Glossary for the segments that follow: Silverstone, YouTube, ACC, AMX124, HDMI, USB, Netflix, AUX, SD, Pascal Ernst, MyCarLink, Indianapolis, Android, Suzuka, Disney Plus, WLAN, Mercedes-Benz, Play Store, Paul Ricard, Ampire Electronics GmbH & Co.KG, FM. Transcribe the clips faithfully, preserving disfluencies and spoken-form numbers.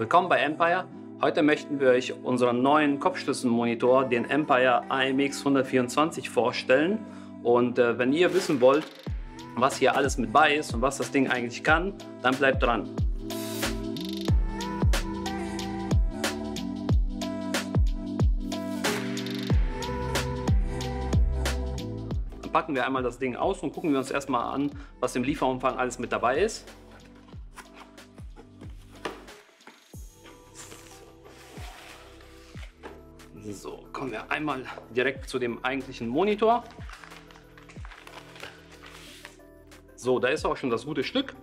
Willkommen bei Ampire. Heute möchten wir euch unseren neuen Kopfstützenmonitor, den Ampire A M X hundertvierundzwanzig, vorstellen. Und äh, wenn ihr wissen wollt, was hier alles mit bei ist und was das Ding eigentlich kann, dann bleibt dran. Dann packen wir einmal das Ding aus und gucken wir uns erstmal an, was im Lieferumfang alles mit dabei ist. So, kommen wir einmal direkt zu dem eigentlichen Monitor. So, da ist auch schon das gute Stück.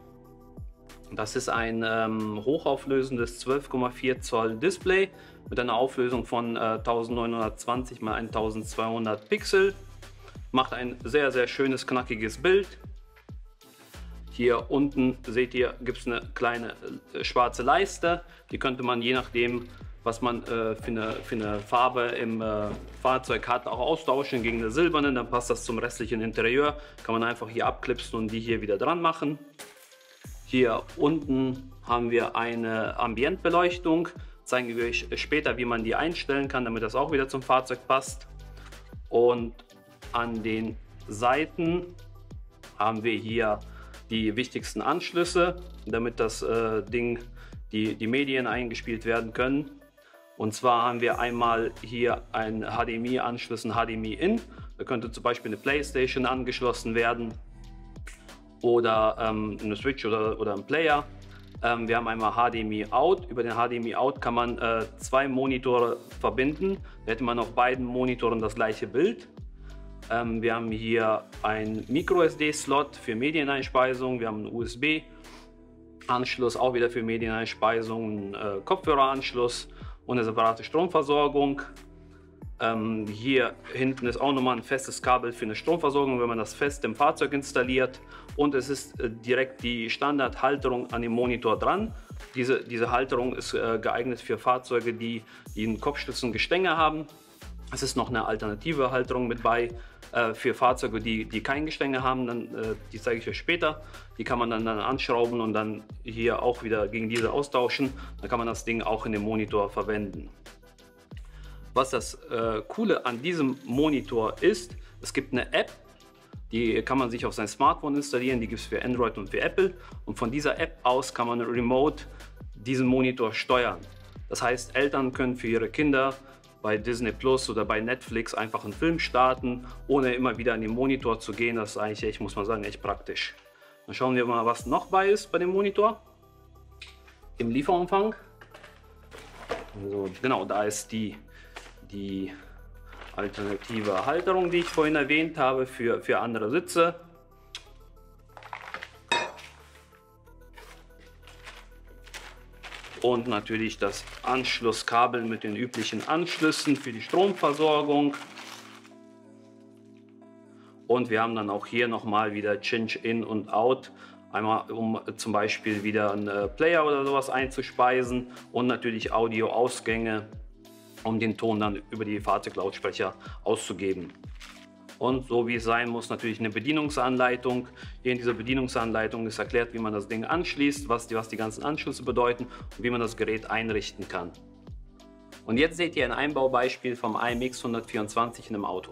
Das ist ein ähm, hochauflösendes zwölf Komma vier Zoll Display mit einer Auflösung von äh, neunzehnhundertzwanzig mal eintausendzweihundert Pixel. Macht ein sehr, sehr schönes, knackiges Bild. Hier unten seht ihr, gibt es eine kleine äh, schwarze Leiste. Die könnte man je nachdem, was man äh, für, eine, für eine Farbe im äh, Fahrzeug hat, auch austauschen gegen eine silberne, dann passt das zum restlichen Interieur. Kann man einfach hier abklipsen und die hier wieder dran machen. Hier unten haben wir eine Ambientbeleuchtung. Zeigen wir euch später, wie man die einstellen kann, damit das auch wieder zum Fahrzeug passt. Und an den Seiten haben wir hier die wichtigsten Anschlüsse, damit das äh, Ding, die, die Medien eingespielt werden können. Und zwar haben wir einmal hier einen H D M I-Anschluss, einen H D M I-In. Da könnte zum Beispiel eine Playstation angeschlossen werden oder ähm, eine Switch oder, oder ein Player. Ähm, wir haben einmal H D M I-Out. Über den H D M I-Out kann man äh, zwei Monitore verbinden. Da hätte man auf beiden Monitoren das gleiche Bild. Ähm, wir haben hier einen Micro S D-Slot für Medieneinspeisung. Wir haben einen U S B-Anschluss, auch wieder für Medieneinspeisung, einen äh, Kopfhöreranschluss und eine separate Stromversorgung. Ähm, hier hinten ist auch nochmal ein festes Kabel für eine Stromversorgung, wenn man das fest im Fahrzeug installiert. Und es ist äh, direkt die Standardhalterung an dem Monitor dran. Diese, diese Halterung ist äh, geeignet für Fahrzeuge, die, die einen Kopfstützengestänge haben. Es ist noch eine alternative Halterung mit bei äh, für Fahrzeuge, die, die kein Gestänge haben. Dann, äh, die zeige ich euch später. Die kann man dann, dann anschrauben und dann hier auch wieder gegen diese austauschen. Dann kann man das Ding auch in dem Monitor verwenden. Was das äh, Coole an diesem Monitor ist, es gibt eine App, die kann man sich auf sein Smartphone installieren. Die gibt es für Android und für Apple. Und von dieser App aus kann man remote diesen Monitor steuern. Das heißt, Eltern können für ihre Kinder bei Disney Plus oder bei Netflix einfach einen Film starten, ohne immer wieder an den Monitor zu gehen. Das ist eigentlich echt, muss man sagen, echt praktisch. Dann schauen wir mal, was noch bei ist bei dem Monitor. Im Lieferumfang. Also, genau, da ist die, die alternative Halterung, die ich vorhin erwähnt habe, für, für andere Sitze. Und natürlich das Anschlusskabel mit den üblichen Anschlüssen für die Stromversorgung. Und wir haben dann auch hier nochmal wieder Cinch in und out. Einmal um zum Beispiel wieder einen Player oder sowas einzuspeisen. Und natürlich Audioausgänge, um den Ton dann über die Fahrzeuglautsprecher auszugeben. Und so wie es sein muss, natürlich eine Bedienungsanleitung. Hier in dieser Bedienungsanleitung ist erklärt, wie man das Ding anschließt, was die, was die ganzen Anschlüsse bedeuten und wie man das Gerät einrichten kann. Und jetzt seht ihr ein Einbaubeispiel vom A M X hundertvierundzwanzig in einem Auto.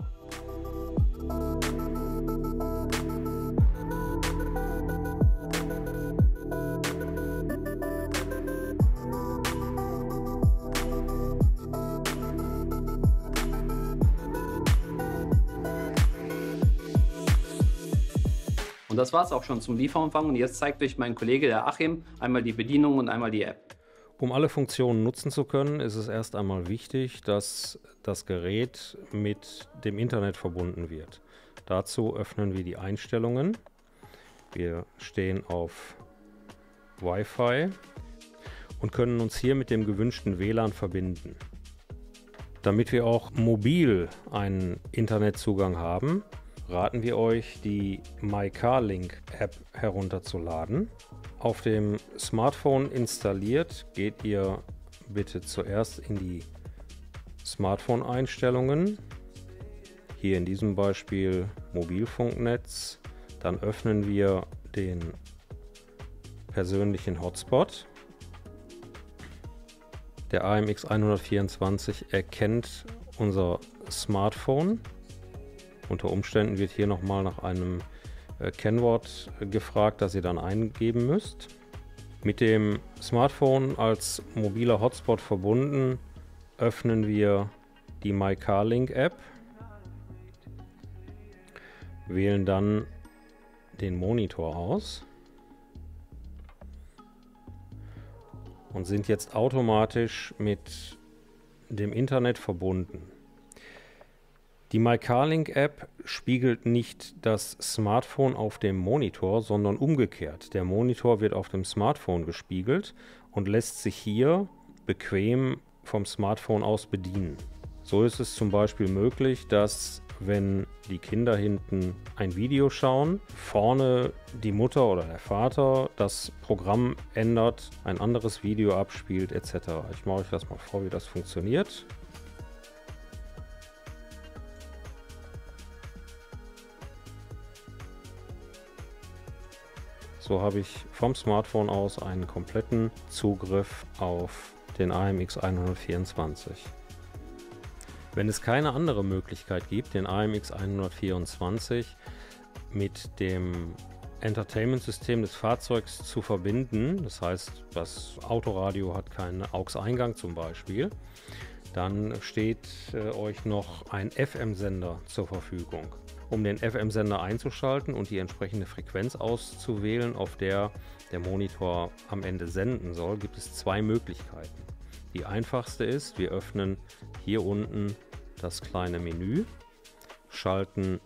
Und das war es auch schon zum Lieferumfang und jetzt zeigt euch mein Kollege, der Achim, einmal die Bedienung und einmal die App. Um alle Funktionen nutzen zu können, ist es erst einmal wichtig, dass das Gerät mit dem Internet verbunden wird. Dazu öffnen wir die Einstellungen. Wir stehen auf Wi-Fi und können uns hier mit dem gewünschten W L A N verbinden. Damit wir auch mobil einen Internetzugang haben, raten wir euch, die MyCarLink App herunterzuladen. Auf dem Smartphone installiert, geht ihr bitte zuerst in die Smartphone-Einstellungen, hier in diesem Beispiel Mobilfunknetz, dann öffnen wir den persönlichen Hotspot Der A M X hundertvierundzwanzig erkennt unser Smartphone. Unter Umständen wird hier nochmal nach einem äh, Kennwort gefragt, das ihr dann eingeben müsst. Mit dem Smartphone als mobiler Hotspot verbunden öffnen wir die MyCarLink App, wählen dann den Monitor aus und sind jetzt automatisch mit dem Internet verbunden. Die MyCarLink App spiegelt nicht das Smartphone auf dem Monitor, sondern umgekehrt. Der Monitor wird auf dem Smartphone gespiegelt und lässt sich hier bequem vom Smartphone aus bedienen. So ist es zum Beispiel möglich, dass wenn die Kinder hinten ein Video schauen, vorne die Mutter oder der Vater das Programm ändert, ein anderes Video abspielt et cetera. Ich mache euch das mal vor, wie das funktioniert. So habe ich vom Smartphone aus einen kompletten Zugriff auf den A M X hundertvierundzwanzig. Wenn es keine andere Möglichkeit gibt, den A M X hundertvierundzwanzig mit dem Entertainment-System des Fahrzeugs zu verbinden, das heißt, das Autoradio hat keinen A U X-Eingang zum Beispiel, dann steht äh, euch noch ein F M-Sender zur Verfügung. Um den F M-Sender einzuschalten und die entsprechende Frequenz auszuwählen, auf der der Monitor am Ende senden soll, gibt es zwei Möglichkeiten. Die einfachste ist, wir öffnen hier unten das kleine Menü, schalten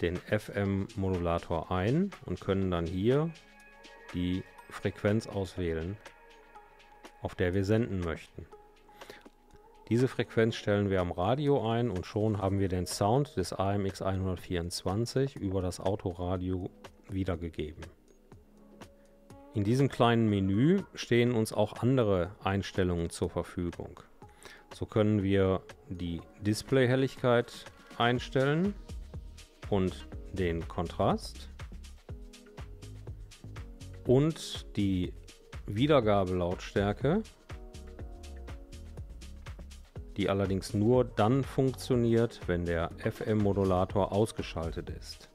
den F M-Modulator ein und können dann hier die Frequenz auswählen, auf der wir senden möchten. Diese Frequenz stellen wir am Radio ein und schon haben wir den Sound des A M X hundertvierundzwanzig über das Autoradio wiedergegeben. In diesem kleinen Menü stehen uns auch andere Einstellungen zur Verfügung. So können wir die Display-Helligkeit einstellen und den Kontrast und die Wiedergabelautstärke, die allerdings nur dann funktioniert, wenn der F M-Modulator ausgeschaltet ist.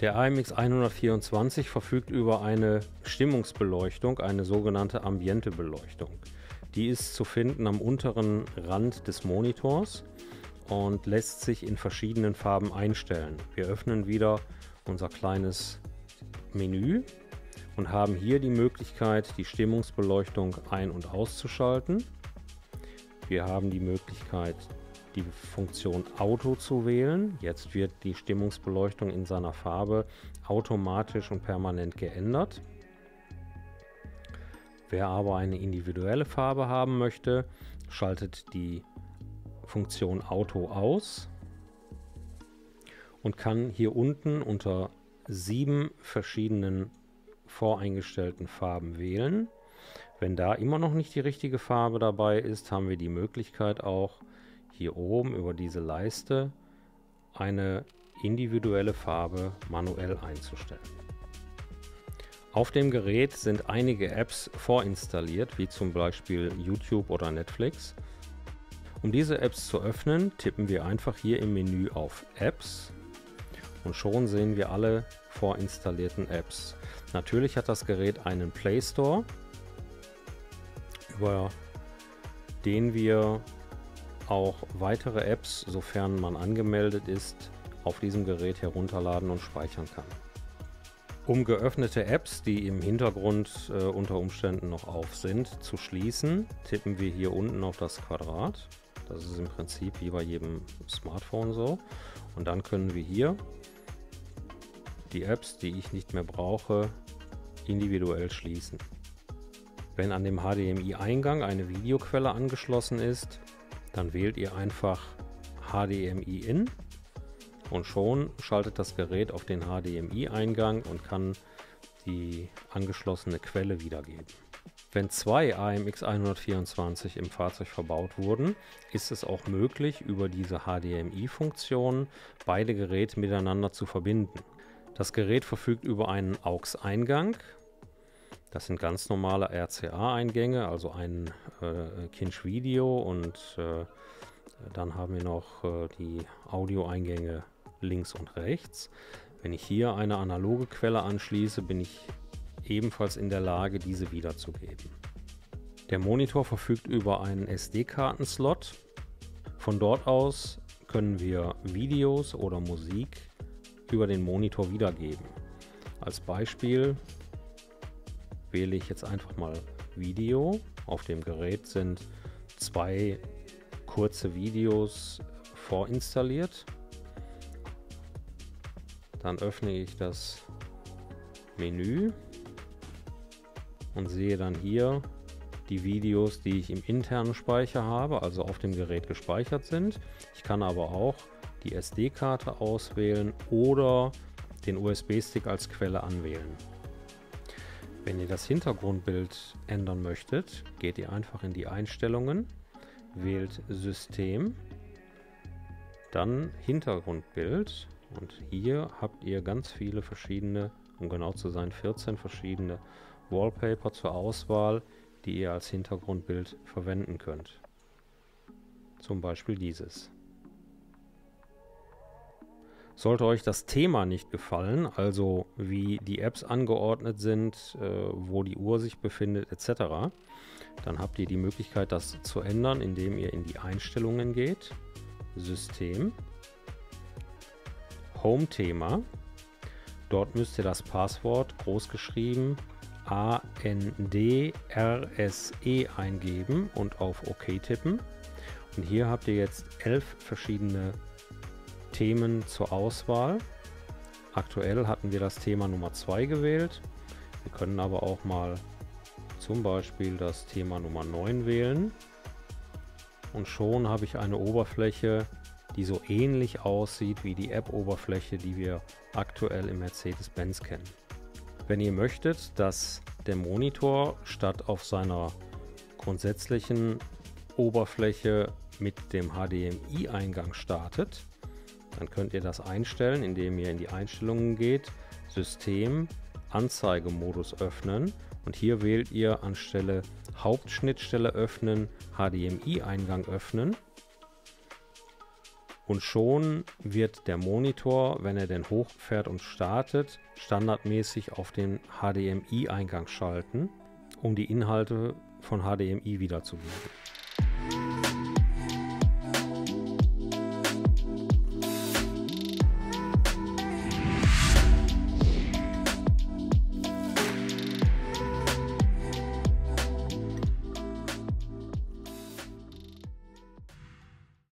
Der A M X hundertvierundzwanzig verfügt über eine Stimmungsbeleuchtung, eine sogenannte ambiente Beleuchtung. Die ist zu finden am unteren Rand des Monitors und lässt sich in verschiedenen Farben einstellen. Wir öffnen wieder unser kleines Menü und haben hier die Möglichkeit, die Stimmungsbeleuchtung ein- und auszuschalten. Wir haben die Möglichkeit, die Funktion Auto zu wählen. Jetzt wird die Stimmungsbeleuchtung in seiner Farbe automatisch und permanent geändert. Wer aber eine individuelle Farbe haben möchte, schaltet die Funktion Auto aus und kann hier unten unter sieben verschiedenen voreingestellten Farben wählen. Wenn da immer noch nicht die richtige Farbe dabei ist, haben wir die Möglichkeit, auch hier oben über diese Leiste eine individuelle Farbe manuell einzustellen. Auf dem Gerät sind einige Apps vorinstalliert, wie zum Beispiel YouTube oder Netflix. Um diese Apps zu öffnen, tippen wir einfach hier im Menü auf Apps und schon sehen wir alle voreinstallierten Apps. Natürlich hat das Gerät einen Play Store, über den wir auch weitere Apps, sofern man angemeldet ist, auf diesem Gerät herunterladen und speichern kann. Um geöffnete Apps, die im Hintergrund äh, unter Umständen noch auf sind, zu schließen, tippen wir hier unten auf das Quadrat. Das ist im Prinzip wie bei jedem Smartphone so. Und dann können wir hier die Apps, die ich nicht mehr brauche, individuell schließen. Wenn an dem H D M I-Eingang eine Videoquelle angeschlossen ist, dann wählt ihr einfach H D M I in und schon schaltet das Gerät auf den H D M I-Eingang und kann die angeschlossene Quelle wiedergeben. Wenn zwei A M X hundertvierundzwanzig im Fahrzeug verbaut wurden, ist es auch möglich, über diese H D M I-Funktion beide Geräte miteinander zu verbinden. Das Gerät verfügt über einen A U X-Eingang Das sind ganz normale R C A-Eingänge, also ein äh, Cinch Video, und äh, dann haben wir noch äh, die Audio-Eingänge links und rechts. Wenn ich hier eine analoge Quelle anschließe, bin ich ebenfalls in der Lage, diese wiederzugeben. Der Monitor verfügt über einen S D-Karten-Slot. Von dort aus können wir Videos oder Musik über den Monitor wiedergeben. Als Beispiel wähle ich jetzt einfach mal Video. Auf dem Gerät sind zwei kurze Videos vorinstalliert. Dann öffne ich das Menü und sehe dann hier die Videos, die ich im internen Speicher habe, also auf dem Gerät gespeichert sind. Ich kann aber auch die S D-Karte auswählen oder den U S B-Stick als Quelle anwählen. Wenn ihr das Hintergrundbild ändern möchtet, geht ihr einfach in die Einstellungen, wählt System, dann Hintergrundbild, und hier habt ihr ganz viele verschiedene, um genau zu sein, vierzehn verschiedene Wallpaper zur Auswahl, die ihr als Hintergrundbild verwenden könnt. Zum Beispiel dieses. Sollte euch das Thema nicht gefallen, also wie die Apps angeordnet sind, wo die Uhr sich befindet et cetera, dann habt ihr die Möglichkeit, das zu ändern, indem ihr in die Einstellungen geht, System, Home-Thema. Dort müsst ihr das Passwort großgeschrieben A N D R S E eingeben und auf OK tippen. Und hier habt ihr jetzt elf verschiedene Themen zur Auswahl. Aktuell hatten wir das Thema Nummer zwei gewählt. Wir können aber auch mal zum Beispiel das Thema Nummer neun wählen. Und schon habe ich eine Oberfläche, die so ähnlich aussieht wie die App-Oberfläche, die wir aktuell im Mercedes-Benz kennen. Wenn ihr möchtet, dass der Monitor statt auf seiner grundsätzlichen Oberfläche mit dem H D M I-Eingang startet, dann könnt ihr das einstellen, indem ihr in die Einstellungen geht, System, Anzeigemodus öffnen, und hier wählt ihr anstelle Hauptschnittstelle öffnen, H D M I-Eingang öffnen, und schon wird der Monitor, wenn er denn hochfährt und startet, standardmäßig auf den H D M I-Eingang schalten, um die Inhalte von H D M I wiederzugeben.